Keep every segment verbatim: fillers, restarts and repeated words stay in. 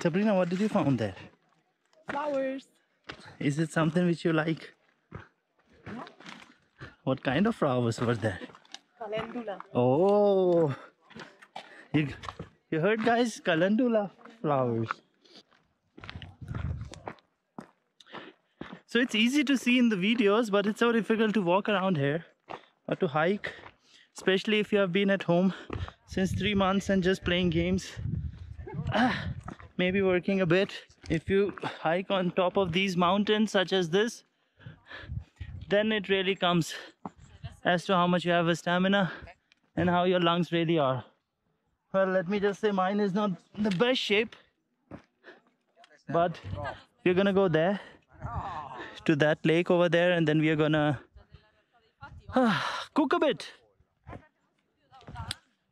Sabrina, what did you find there? Flowers. Is it something which you like? No. What kind of flowers were there? Calendula. Oh, you, you heard, guys? Calendula flowers. So it's easy to see in the videos, but it's so difficult to walk around here or to hike, especially if you have been at home since three months and just playing games, ah, maybe working a bit. If you hike on top of these mountains such as this, then it really comes as to how much you have a stamina and how your lungs really are. Well, let me just say mine is not the best shape, but we're gonna go there to that lake over there, and then we are gonna uh, cook a bit.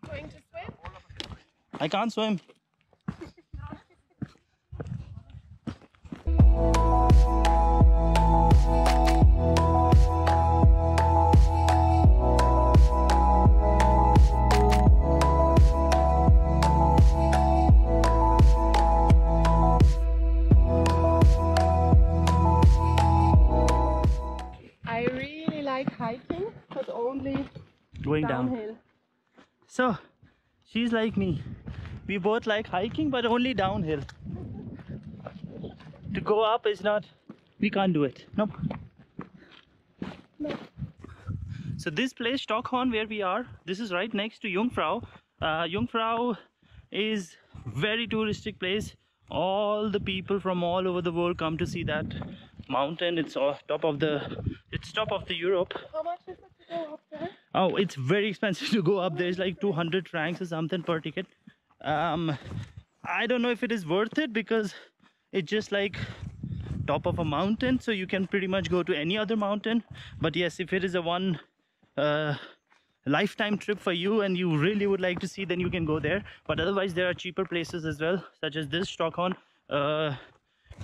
Going to swim? I can't swim. Hiking, but only going downhill. Down. So she's like me. We both like hiking, but only downhill. To go up is not. We can't do it. Nope. No. So this place, Stockhorn, where we are, this is right next to Jungfrau. Uh, Jungfrau is very touristic place. All the people from all over the world come to see that mountain. It's on top of the. It's top of the Europe. How much is it to go up there? Oh, it's very expensive to go up there. It's like two hundred francs or something per ticket. Um, I don't know if it is worth it because it's just like top of a mountain. So you can pretty much go to any other mountain. But yes, if it is a one uh, lifetime trip for you and you really would like to see, then you can go there. But otherwise, there are cheaper places as well, such as this Stockhorn. Uh,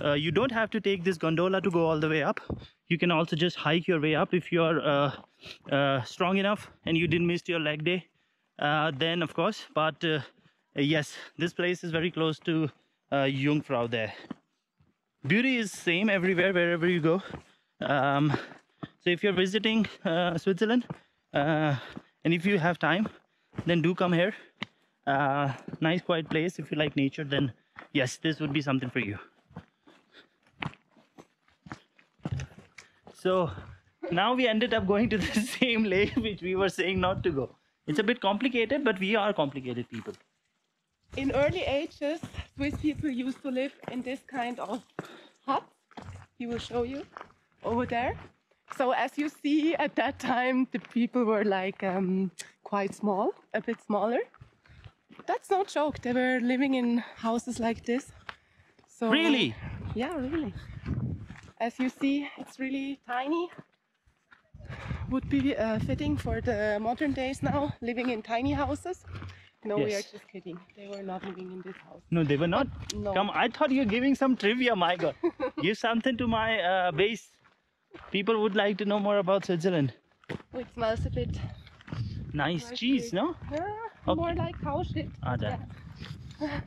Uh, you don't have to take this gondola to go all the way up. You can also just hike your way up if you are uh, uh, strong enough and you didn't miss your leg day, uh, then of course. But uh, yes, this place is very close to uh, Jungfrau there. Beauty is same everywhere, wherever you go. Um, so if you're visiting uh, Switzerland uh, and if you have time, then do come here. Uh, nice quiet place. If you like nature, then yes, this would be something for you. So now we ended up going to the same lake which we were saying not to go. It's a bit complicated, but we are complicated people. In early ages, Swiss people used to live in this kind of hut. He will show you over there. So as you see, at that time, the people were like um, quite small, a bit smaller. That's no joke. They were living in houses like this. So, really? Yeah, really. As you see, it's really tiny. Would be uh, fitting for the modern days now, living in tiny houses. No, yes. We are just kidding. They were not living in this house. No, they were not? But, no. Come, I thought you were giving some trivia, my God. Give something to my uh, base. People would like to know more about Switzerland. Oh, it smells a bit. Nice, nice cheese, cheese, no? Yeah, okay. More like cow shit. Ah, that. Yeah.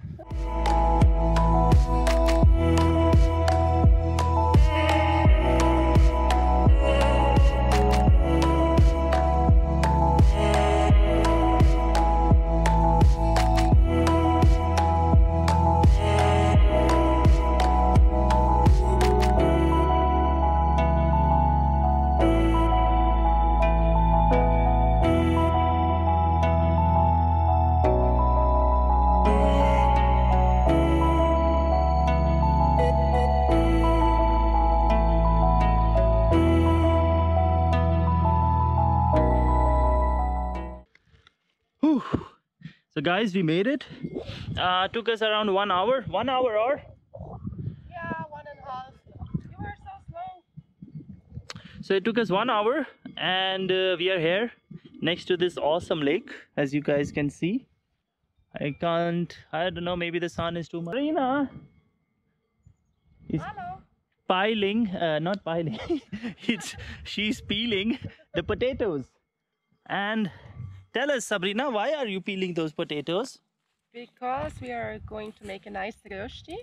So guys, we made it. Uh, took us around one hour. One hour or? Yeah, one and a half. You were so slow. So it took us one hour and uh, we are here next to this awesome lake, as you guys can see. I can't, I don't know, maybe the sun is too much. Sabrina is Hello. piling, uh, not piling, it's, she's peeling the potatoes. And tell us, Sabrina, why are you peeling those potatoes? because we are going to make a nice rösti,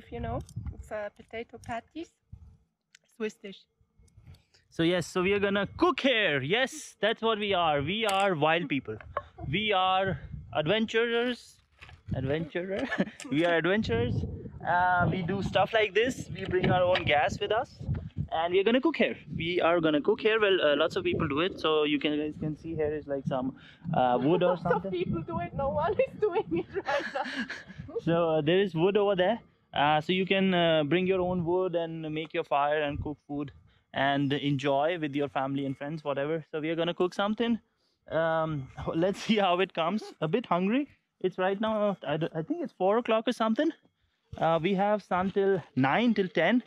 if you know. It's uh, potato patties, Swiss dish. So yes, so we are gonna cook here. Yes, that's what we are. We are wild people. We are adventurers. Adventurer. We are adventurers. Uh, we do stuff like this. We bring our own gas with us, and we're gonna cook here. We are gonna cook here. Well, uh, lots of people do it. So you can guys can see here is like some uh, wood or something. Lots of people do it. No one is doing it right now. So uh, there is wood over there. Uh, so you can uh, bring your own wood and make your fire and cook food and enjoy with your family and friends, whatever. So we are gonna cook something. Um, let's see how it comes. A bit hungry. It's right now. I, I think it's four o'clock or something. Uh, we have sun till nine till ten.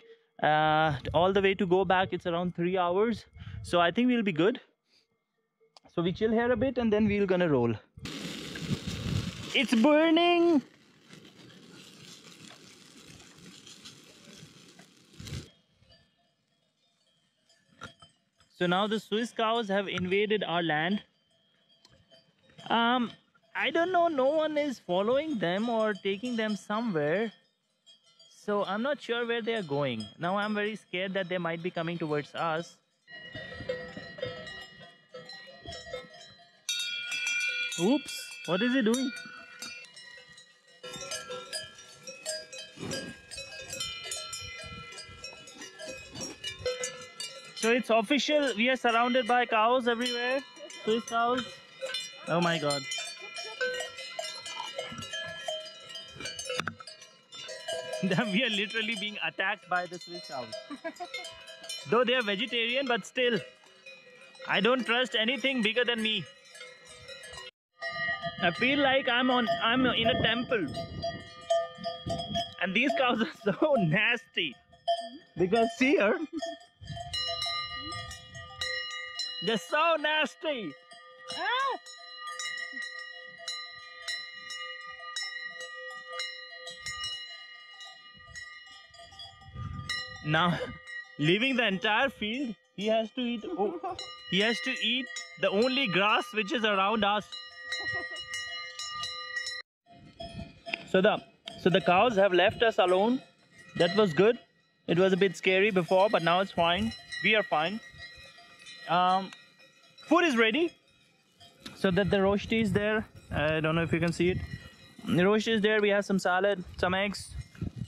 Uh, all the way to go back, it's around three hours. So I think we'll be good. So we chill here a bit and then we're gonna roll. It's burning. So now the Swiss cows have invaded our land. Um, I don't know, no one is following them or taking them somewhere. So I'm not sure where they are going. Now I'm very scared that they might be coming towards us. Oops, what is he doing? So it's official, we are surrounded by cows everywhere, Swiss cows. Oh my god. We are literally being attacked by the Swiss cows. Though they are vegetarian, but still, I don't trust anything bigger than me. I feel like I'm on, I'm in a temple. And these cows are so nasty. Because see her. They're so nasty! Ah! Now, leaving the entire field, he has to eat. Oh, he has to eat the only grass which is around us. So the so the cows have left us alone. That was good. It was a bit scary before, but now it's fine. We are fine. Um, food is ready, so that the rosti is there. I don't know if you can see it. The rosti is there. We have some salad, some eggs,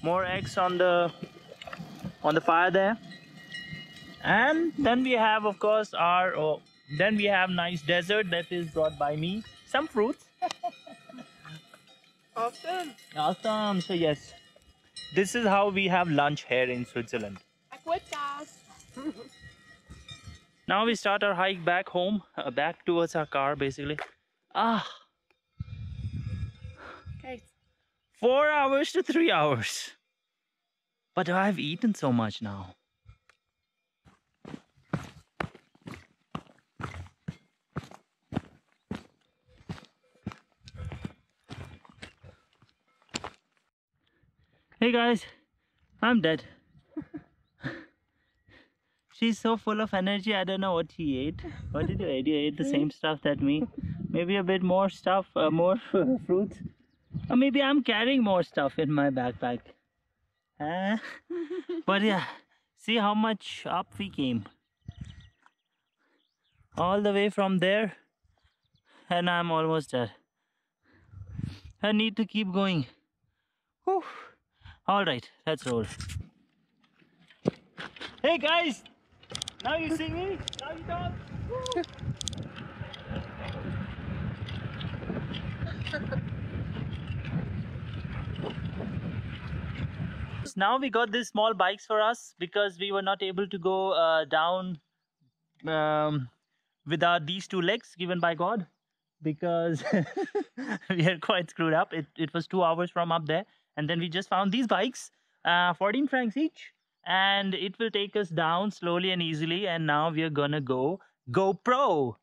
more eggs on the on the fire there, and then we have, of course, our. Oh, then we have nice dessert that is brought by me. Some fruits. Awesome. Awesome. So yes, this is how we have lunch here in Switzerland. Now we start our hike back home, uh, back towards our car basically. Ah! Okay. Four hours to three hours. But I've eaten so much now. Hey guys, I'm dead. She's so full of energy, I don't know what she ate. What did you eat? You ate the same stuff that me. Maybe a bit more stuff, uh, more fruits. Or maybe I'm carrying more stuff in my backpack. Uh, but yeah, see how much up we came. All the way from there. And I'm almost there. I need to keep going. Whew. All right, let's roll. Hey guys! Now you see me, now you talk. Now we got these small bikes for us because we were not able to go uh, down um, without these two legs given by God, because we are quite screwed up. It, it was two hours from up there, and then we just found these bikes, uh, fourteen francs each. And it will take us down slowly and easily. And now we are gonna go GoPro.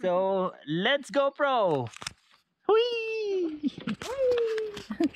So let's GoPro. Whee! Whee!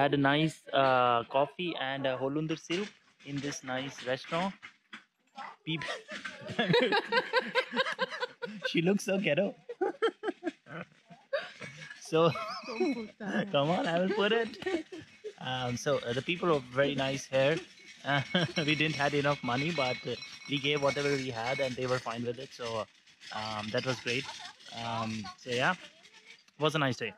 had a nice uh, coffee and a Holunder syrup in this nice restaurant. People she looks so ghetto. So come on, I will put it. Um, so uh, the people were very nice here. Uh, we didn't had enough money, but uh, we gave whatever we had, and they were fine with it. So um, that was great. Um, so yeah, it was a nice day.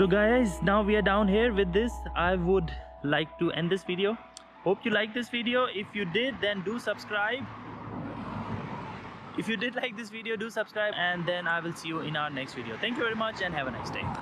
So guys, now we are down here with this. I would like to end this video. Hope you like this video. If you did, then do subscribe. If you did like this video, do subscribe, and then I will see you in our next video. Thank you very much and have a nice day.